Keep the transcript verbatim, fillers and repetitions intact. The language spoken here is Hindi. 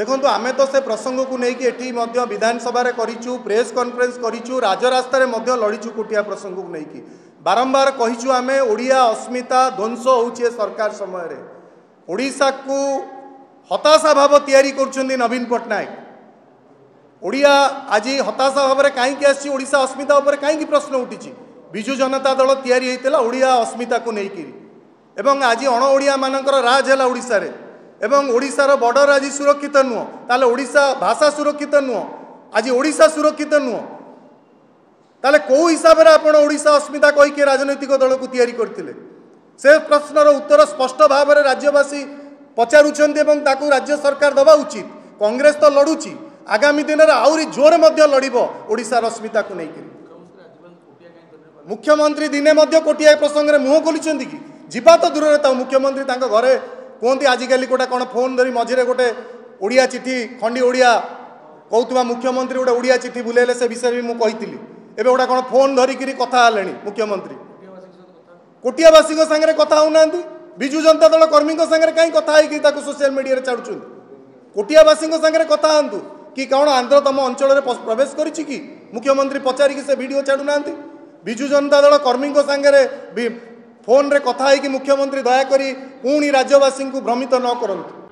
देखो तो आमे तो से प्रसंग को लेकिन एटी विधानसभा प्रेस कॉन्फ्रेंस करूँ राजरास्त लड़ीचु कोटिया प्रसंग को लेकिन बारंबार कहीचु आमे ओडिया अस्मिता ध्वंस हो सरकार समय ओडिशा को हताशा भाव तैयारी कर नवीन पट्टनायक ओडिया आज हताशा भाव कहीं आशा अस्मिता उपर कहीं प्रश्न उठी बिजु जनता दल तैयारी ओडिया अस्मिता को लेकर आज अण ओडिया मानकर राज है ओडिशा रे एवं ओडिशार बॉर्डर आज सुरक्षित नुह ताले ओडिशा भाषा सुरक्षित नुह आज ओडिशा सुरक्षित नुह ताले को हिसाब से आपण ओडिशा अस्मिता कहीकि राजनैतिक दल को तैयारी करथिले से प्रश्नर उत्तर स्पष्ट भाव में राज्यवासी पचारुछन्ते एवं ताकू राज्य सरकार दवा उचित। कांग्रेस तो लड़ुची आगामी दिन में आउरी जोर मध्य लड़िबो ओडिशार अस्मिता को लेकर मुख्यमंत्री दिने मध्य कोटिया प्रसंग में मुह खोलिछन्ती कि जीवा तो दूर रहता मुख्यमंत्री तांका घरे कहते आजिकल गोटे कौन फोन धरी मझे गोटे ओडिया चिठी खंडी ओडिया कहूँ मुख्यमंत्री गोटे ओडिया चिठी बुलेले से विषय भी मुझे एवं गोटे कौन फोन धरिकी कथा मुख्यमंत्री कोटियावासी सागर कथा होना बिजु जनता दल कर्मी सागर कहीं कथा हो सोशल मीडिया छाड़ुं कोटियावासी सागर कथा हाँ कि कौन आंध्र तम अंचल प्रवेश कर मुख्यमंत्री पचारिकी से भिडियो छाड़ूना बिजु जनता दल कर्मी सागर फोन रे कथा है कि मुख्यमंत्री दयाकोरी पुणी राज्यवासी को भ्रमित न करंतु।